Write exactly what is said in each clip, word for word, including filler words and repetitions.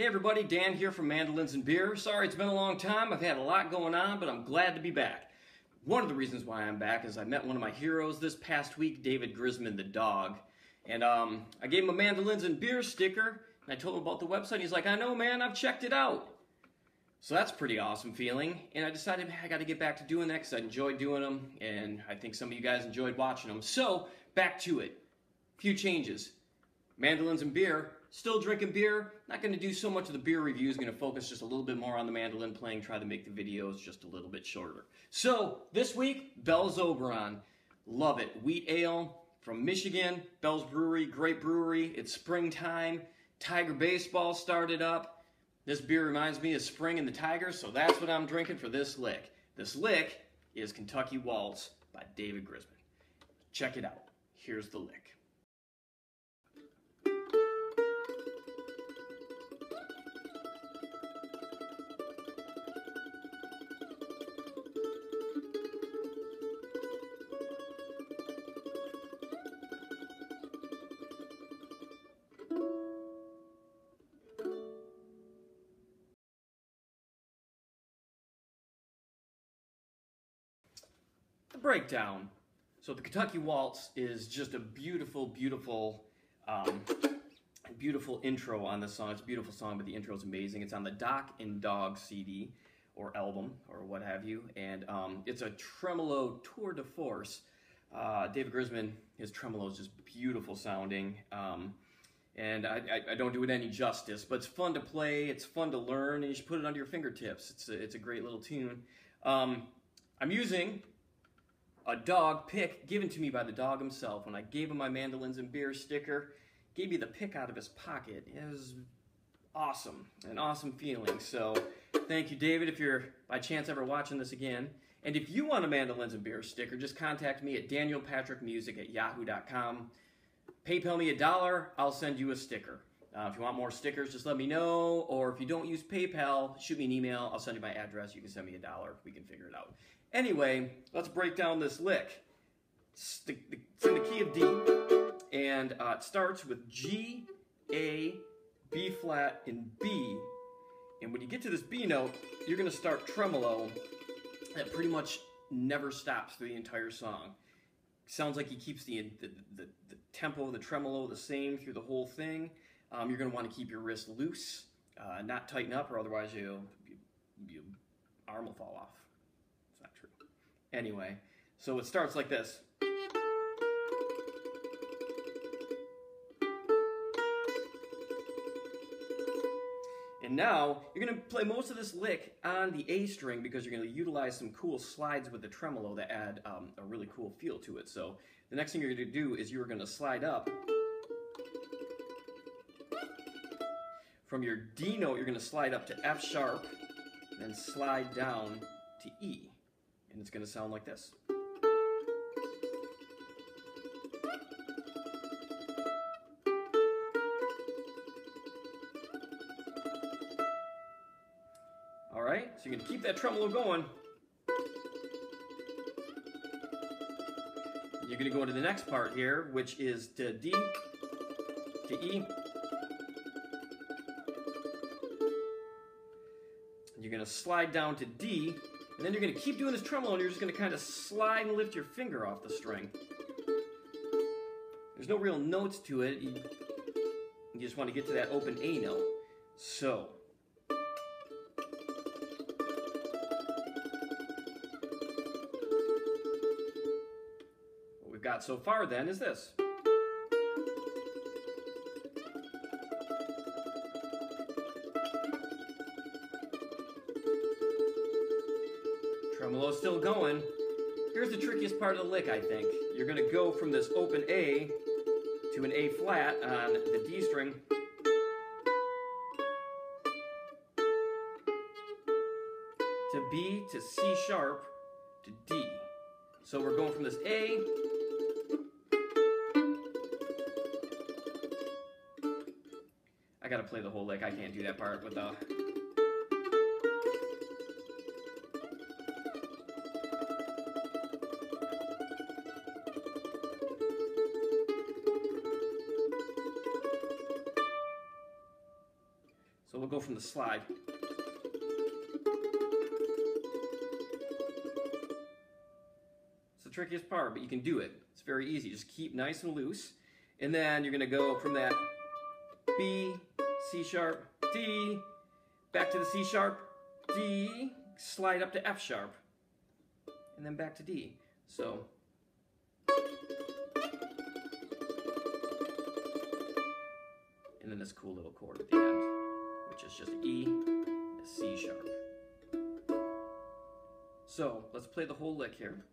Hey everybody, Dan here from Mandolins and Beer. Sorry it's been a long time, I've had a lot going on, but I'm glad to be back. One of the reasons why I'm back is I met one of my heroes this past week, David Grisman the dog. And um, I gave him a Mandolins and Beer sticker, and I told him about the website. He's like, I know man, I've checked it out. So that's a pretty awesome feeling, and I decided I got to get back to doing that because I enjoyed doing them, and I think some of you guys enjoyed watching them. So, back to it. A few changes. Mandolins and Beer. Still drinking beer, not going to do so much of the beer reviews, going to focus just a little bit more on the mandolin playing, try to make the videos just a little bit shorter. So, this week, Bell's Oberon. Love it. Wheat ale from Michigan, Bell's Brewery, great brewery. It's springtime. Tiger baseball started up. This beer reminds me of spring and the Tigers, so that's what I'm drinking for this lick. This lick is Kentucky Waltz by David Grisman. Check it out. Here's the lick. Breakdown. So the Kentucky Waltz is just a beautiful, beautiful, um, beautiful intro on this song. It's a beautiful song, but the intro is amazing. It's on the Doc and Dawg C D or album or what have you, and um, it's a tremolo tour de force. Uh, David Grisman, his tremolo is just beautiful sounding, um, and I, I, I don't do it any justice, but it's fun to play, it's fun to learn, and you should put it under your fingertips. It's a, it's a great little tune. Um, I'm using a dog pick given to me by the dog himself. When I gave him my Mandolins and Beer sticker, gave me the pick out of his pocket. It was awesome, an awesome feeling. So thank you, David, if you're by chance ever watching this again. And if you want a Mandolins and Beer sticker, just contact me at daniel patrick music at yahoo dot com. PayPal me a dollar, I'll send you a sticker. Uh, if you want more stickers, just let me know, or if you don't use PayPal, shoot me an email, I'll send you my address, you can send me a dollar, we can figure it out. Anyway, let's break down this lick. It's in the key of D, and uh, it starts with G, A, B-flat, and B, and when you get to this B note, you're going to start tremolo that pretty much never stops through the entire song. Sounds like he keeps the, the, the, the tempo, the tremolo the same through the whole thing. Um, you're going to want to keep your wrist loose, uh, not tighten up, or otherwise your you, arm will fall off. It's not true. Anyway, so it starts like this. And now, you're going to play most of this lick on the A string because you're going to utilize some cool slides with the tremolo that add um, a really cool feel to it. So the next thing you're going to do is you're going to slide up. From your D note, you're going to slide up to F sharp, then slide down to E, and it's going to sound like this. All right, so you're going to keep that tremolo going. You're going to go to the next part here, which is to D, to E. You're going to slide down to D, and then you're going to keep doing this tremolo, and you're just going to kind of slide and lift your finger off the string. There's no real notes to it. You, you just want to get to that open A note. So. What we've got so far, then, is this. Tremolo's still going. Here's the trickiest part of the lick, I think. You're going to go from this open A to an A flat on the D string. To B, to C sharp, to D. So we're going from this A I gotta play the whole lick. I can't do that part without. we'll go from the slide. It's the trickiest part, but you can do it. It's very easy. Just keep nice and loose. And then you're going to go from that B, C sharp, D, back to the C sharp, D, slide up to F sharp, and then back to D. So and then this cool little chord at the end, which is just E, C sharp. So let's play the whole lick here.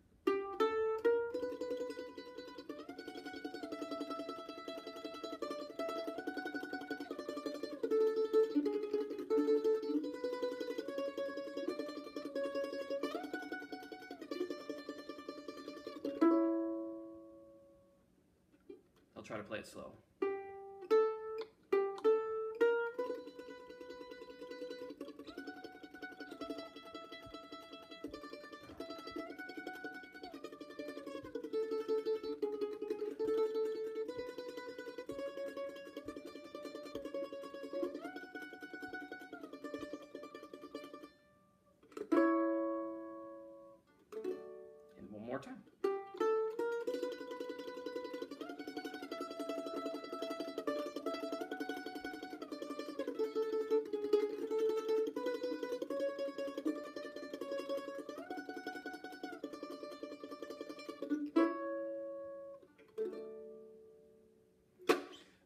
I'll try to play it slow.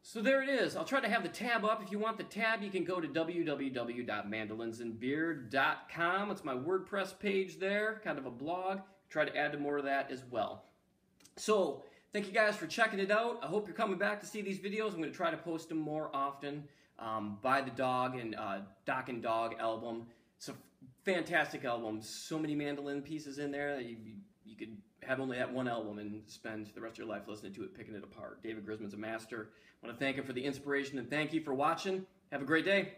So there it is. I'll try to have the tab up. If you want the tab, you can go to w w w dot mandolins and beer dot com. It's my WordPress page there, kind of a blog. Try to add to more of that as well. So thank you guys for checking it out. I hope you're coming back to see these videos. I'm going to try to post them more often. Um, buy the Dog and uh, Doc and Dawg album. It's a fantastic album. So many mandolin pieces in there that you, you could have only that one album and spend the rest of your life listening to it, picking it apart. David Grisman's a master. I want to thank him for the inspiration and thank you for watching. Have a great day.